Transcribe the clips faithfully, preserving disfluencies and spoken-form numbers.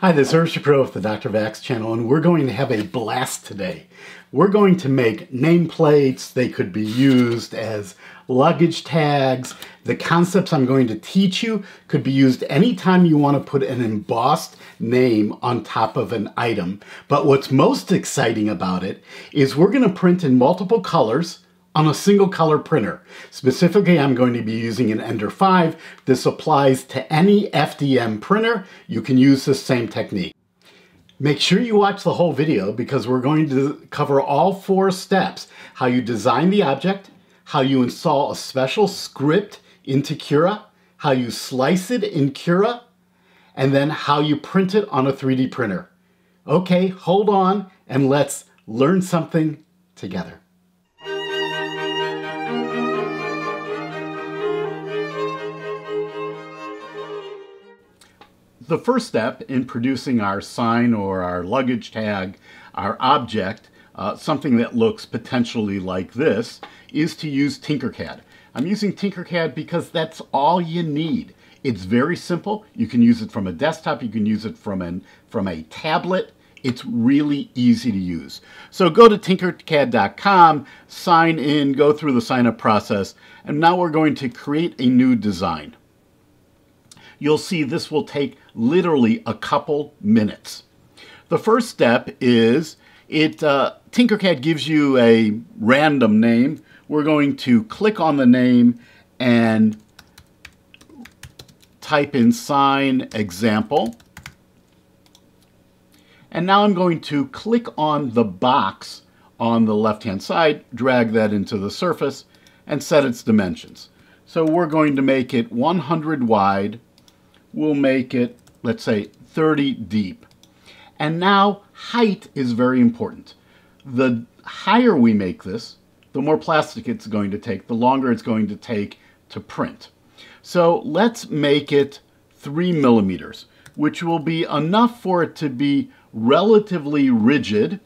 Hi, this is Irv Shapiro with the Doctor Vax channel, and we're going to have a blast today. We're going to make nameplates. They could be used as luggage tags. The concepts I'm going to teach you could be used anytime you want to put an embossed name on top of an item. But what's most exciting about it is we're going to print in multiple colors on a single color printer. Specifically, I'm going to be using an Ender five. This applies to any F D M printer. You can use this same technique. Make sure you watch the whole video because we're going to cover all four steps: how you design the object, how you install a special script into Cura, how you slice it in Cura, and then how you print it on a three D printer. Okay, hold on and let's learn something together. The first step in producing our sign or our luggage tag, our object, uh, something that looks potentially like this, is to use Tinkercad. I'm using Tinkercad because that's all you need. It's very simple. You can use it from a desktop. You can use it from, an, from a tablet. It's really easy to use. So go to Tinkercad dot com, sign in, go through the sign-up process, and now we're going to create a new design. You'll see this will take literally a couple minutes. The first step is it uh, Tinkercad gives you a random name. We're going to click on the name and type in sign example. And now I'm going to click on the box on the left-hand side, drag that into the surface, and set its dimensions. So we're going to make it one hundred wide. We'll make it, let's say, thirty deep. And now height is very important. The higher we make this, the more plastic it's going to take, the longer it's going to take to print. So let's make it three millimeters, which will be enough for it to be relatively rigid,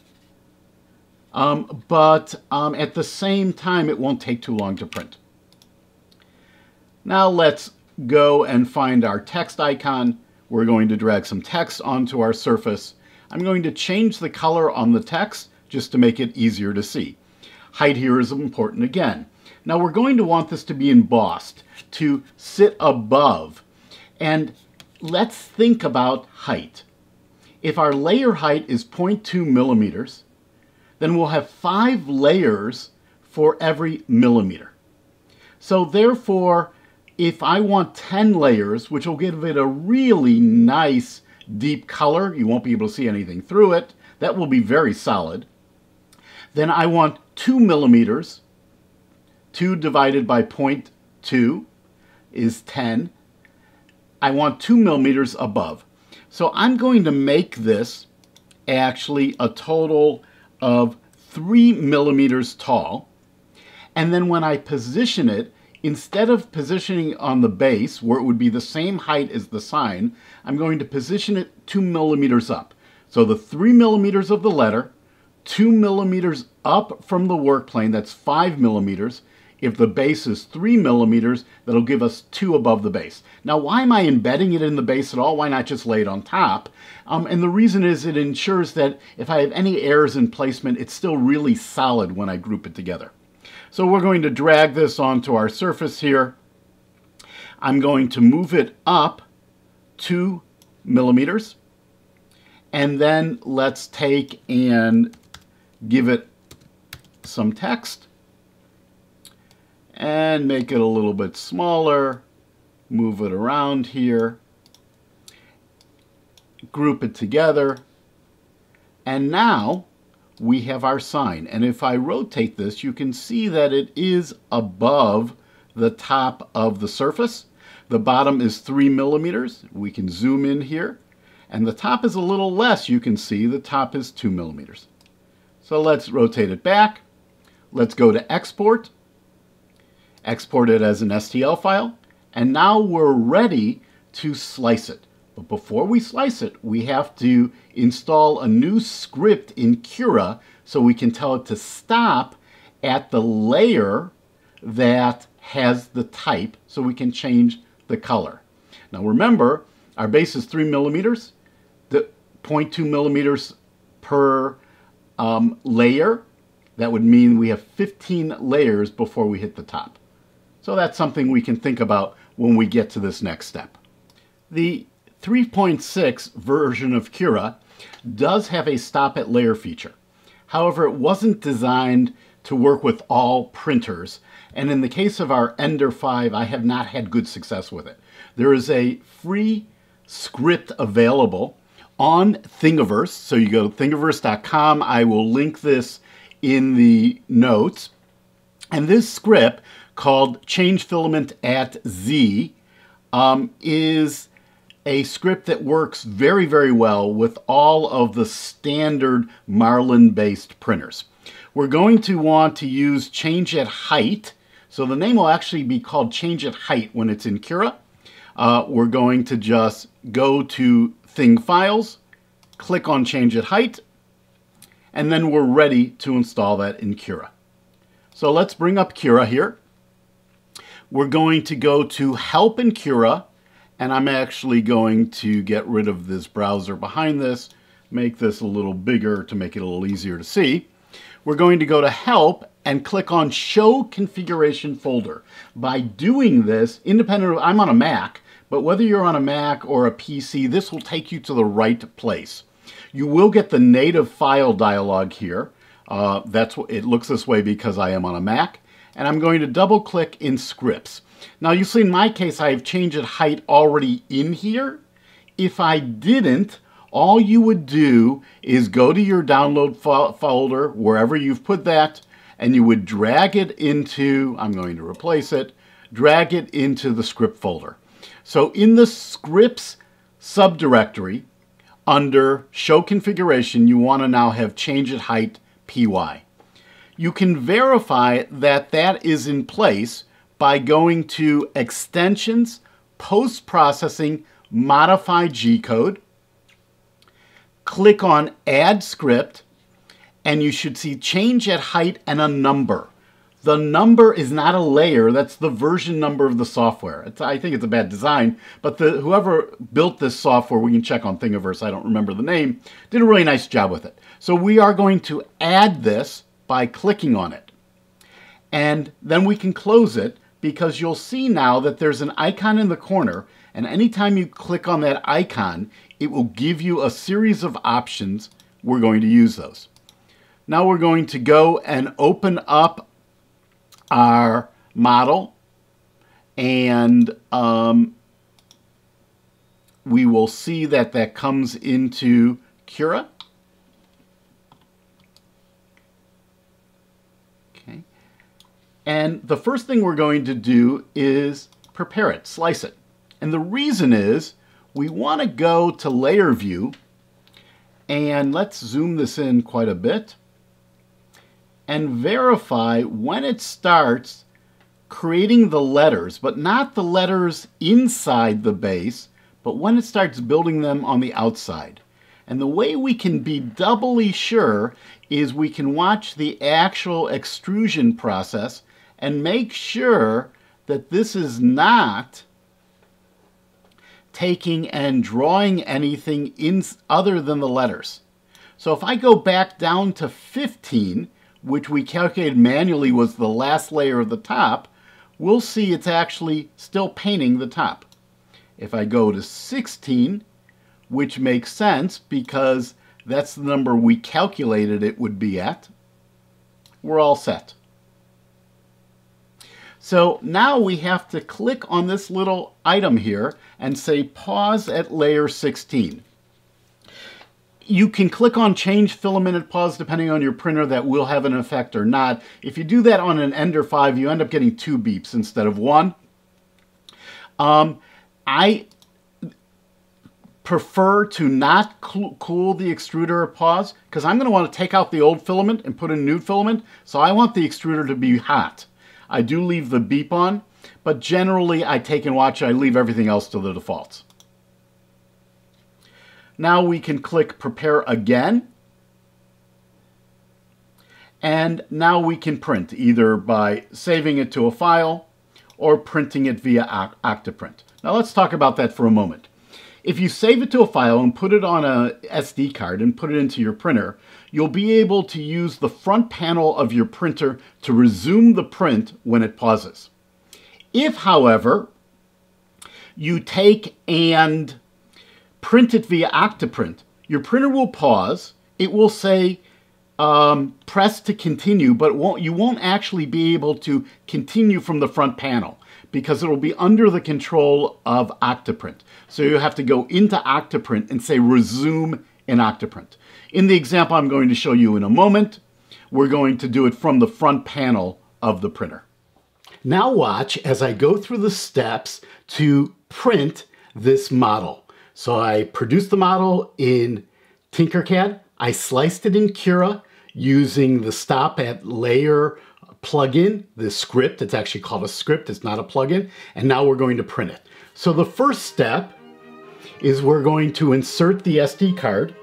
um, but um, at the same time, it won't take too long to print. Now let's go and find our text icon. We're going to drag some text onto our surface. I'm going to change the color on the text just to make it easier to see. Height here is important again. Now we're going to want this to be embossed, to sit above. And let's think about height. If our layer height is zero point two millimeters, then we'll have five layers for every millimeter. So therefore, if I want ten layers, which will give it a really nice deep color, you won't be able to see anything through it, that will be very solid, then I want two millimeters. Two divided by zero point two is ten. I want two millimeters above. So I'm going to make this actually a total of three millimeters tall. And then when I position it, instead of positioning on the base, where it would be the same height as the sign, I'm going to position it two millimeters up. So the three millimeters of the letter, two millimeters up from the work plane, that's five millimeters. If the base is three millimeters, that'll give us two above the base. Now, why am I embedding it in the base at all? Why not just lay it on top? Um, and the reason is it ensures that if I have any errors in placement, it's still really solid when I group it together. So we're going to drag this onto our surface here. I'm going to move it up two millimeters. And then let's take and give it some text. And make it a little bit smaller. Move it around here. Group it together. And now we have our sign. And if I rotate this, you can see that it is above the top of the surface. The bottom is three millimeters. We can zoom in here. And the top is a little less. You can see the top is two millimeters. So let's rotate it back. Let's go to export. Export it as an S T L file. And now we're ready to slice it. But before we slice it, we have to install a new script in Cura so we can tell it to stop at the layer that has the type so we can change the color. Now remember, our base is three millimeters. the zero point two millimeters per um, layer. That would mean we have fifteen layers before we hit the top. So that's something we can think about when we get to this next step. The three point six version of Cura does have a stop at layer feature. However, it wasn't designed to work with all printers. And in the case of our Ender five, I have not had good success with it. There is a free script available on Thingiverse. So you go to thingiverse dot com. I will link this in the notes. And this script, called Change Filament at Z, um, is a script that works very, very well with all of the standard Marlin-based printers. We're going to want to use Change at Height. So the name will actually be called Change at Height when it's in Cura. Uh, we're going to just go to Thing Files, click on Change at Height, and then we're ready to install that in Cura. So let's bring up Cura here. We're going to go to Help in Cura, and I'm actually going to get rid of this browser behind this, make this a little bigger to make it a little easier to see. We're going to go to Help and click on Show Configuration Folder. By doing this, independent of, I'm on a Mac, but whether you're on a Mac or a P C, this will take you to the right place. You will get the native file dialog here. Uh, that's what it looks this way because I am on a Mac. And I'm going to double click in scripts. Now you see in my case I have Change at Height already in here. If I didn't, all you would do is go to your download fo folder, wherever you've put that, and you would drag it into, I'm going to replace it, drag it into the script folder. So in the scripts subdirectory, under Show Configuration, you want to now have Change at Height P Y. You can verify that that is in place by going to Extensions, Post-Processing, Modify G-Code. Click on Add Script, and you should see Change at Height and a number. The number is not a layer. That's the version number of the software. It's, I think it's a bad design, but the, whoever built this software, we can check on Thingiverse, I don't remember the name, did a really nice job with it. So we are going to add this by clicking on it. And then we can close it because you'll see now that there's an icon in the corner, and anytime you click on that icon, it will give you a series of options. We're going to use those. Now we're going to go and open up our model, and um, we will see that that comes into Cura. And the first thing we're going to do is prepare it, slice it. And the reason is we want to go to Layer View, and let's zoom this in quite a bit, and verify when it starts creating the letters, but not the letters inside the base, but when it starts building them on the outside. And the way we can be doubly sure is we can watch the actual extrusion process and make sure that this is not taking and drawing anything in other than the letters. So if I go back down to fifteen, which we calculated manually was the last layer of the top, we'll see it's actually still painting the top. If I go to sixteen, which makes sense because that's the number we calculated it would be at, we're all set. So now we have to click on this little item here and say pause at layer sixteen. You can click on Change Filament at Pause depending on your printer. That will have an effect or not. If you do that on an Ender five, you end up getting two beeps instead of one. Um, I prefer to not cool the extruder at pause because I'm going to want to take out the old filament and put in new filament. So I want the extruder to be hot. I do leave the beep on, but generally I take and watch. I leave everything else to the defaults. Now we can click Prepare again. And now we can print either by saving it to a file or printing it via OctoPrint. Now let's talk about that for a moment. If you save it to a file and put it on a S D card and put it into your printer, you'll be able to use the front panel of your printer to resume the print when it pauses. If, however, you take and print it via OctoPrint, your printer will pause. It will say um, press to continue, but it won't, you won't actually be able to continue from the front panel because it will be under the control of OctoPrint. So you have to go into OctoPrint and say resume in OctoPrint. In the example I'm going to show you in a moment, we're going to do it from the front panel of the printer. Now watch as I go through the steps to print this model. So I produced the model in Tinkercad. I sliced it in Cura using the stop at layer plugin, the script. It's actually called a script, it's not a plugin. And now we're going to print it. So the first step is we're going to insert the S D card.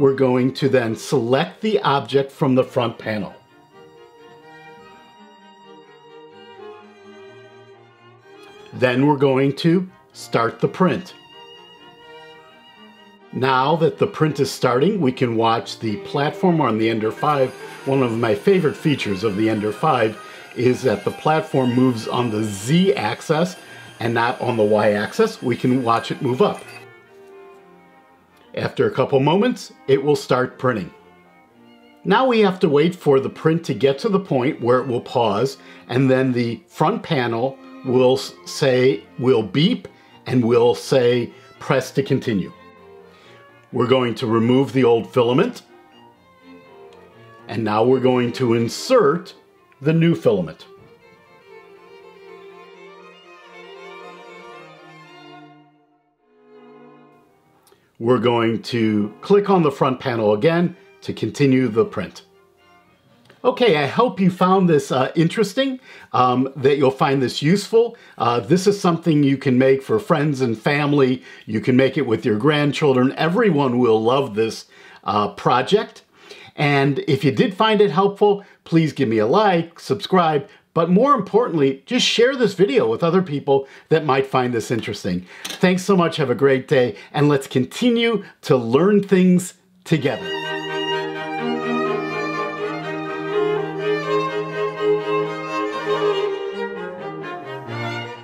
We're going to then select the object from the front panel. Then we're going to start the print. Now that the print is starting, we can watch the platform on the Ender five. One of my favorite features of the Ender five is that the platform moves on the Z axis and not on the Y axis. We can watch it move up. After a couple moments, it will start printing. Now we have to wait for the print to get to the point where it will pause, and then the front panel will say, will beep, and will say, press to continue. We're going to remove the old filament, and now we're going to insert the new filament. We're going to click on the front panel again to continue the print. Okay, I hope you found this uh, interesting, um, that you'll find this useful. Uh, this is something you can make for friends and family. You can make it with your grandchildren. Everyone will love this uh, project. And if you did find it helpful, please give me a like, subscribe, but more importantly, just share this video with other people that might find this interesting. Thanks so much, have a great day, and let's continue to learn things together.